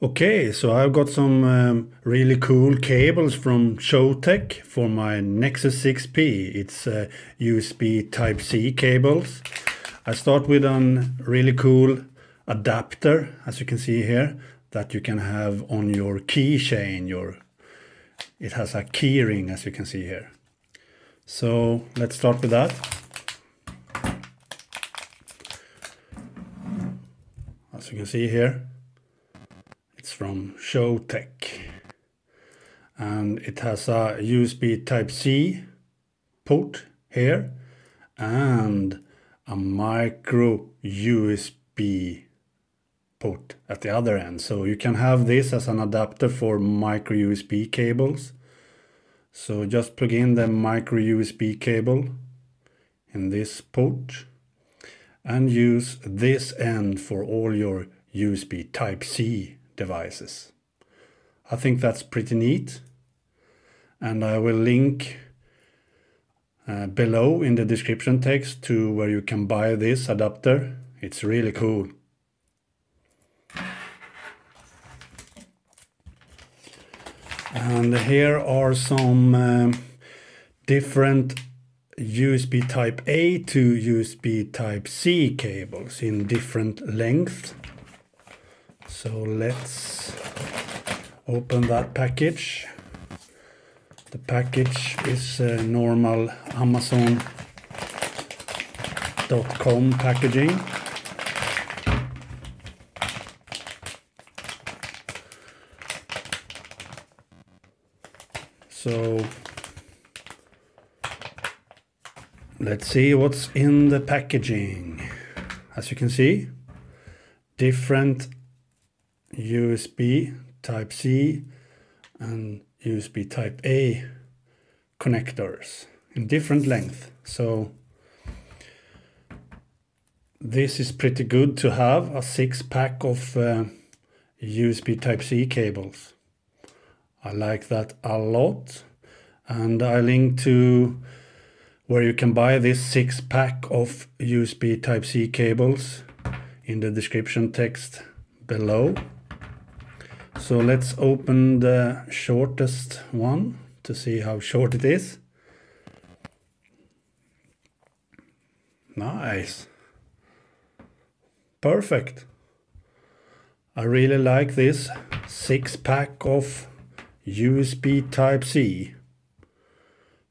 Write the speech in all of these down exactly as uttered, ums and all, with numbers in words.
Okay, so I've got some um, really cool cables from CHOETECH for my Nexus six P. It's uh, U S B Type C cables. I start with a really cool adapter, as you can see here, that you can have on your keychain. Your It has a key ring, as you can see here. So let's start with that. As you can see here, it's from CHOETECH, and it has a U S B Type C port here and a micro U S B port at the other end, so you can have this as an adapter for micro U S B cables. So just plug in the micro U S B cable in this port and use this end for all your U S B Type C devices. I think that's pretty neat, and I will link uh, below in the description text to where you can buy this adapter. It's really cool. And here are some um, different U S B Type A to U S B Type C cables in different lengths. So let's open that package. The package is uh, normal Amazon dot com packaging. So let's see what's in the packaging. As you can see, different U S B Type C and U S B Type A connectors in different length. So this is pretty good to have a six pack of uh, U S B Type C cables. I like that a lot, and I link to where you can buy this six pack of U S B Type C cables in the description text below. So let's open the shortest one to see how short it is. Nice. Perfect. I really like this six pack of U S B Type C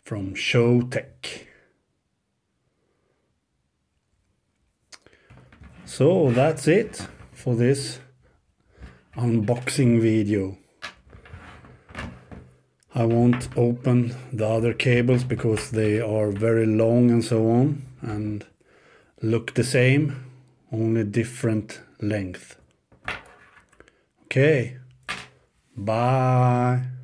from CHOETECH. So that's it for this unboxing video. I won't open the other cables because they are very long and so on and look the same, only different length. Okay. Bye.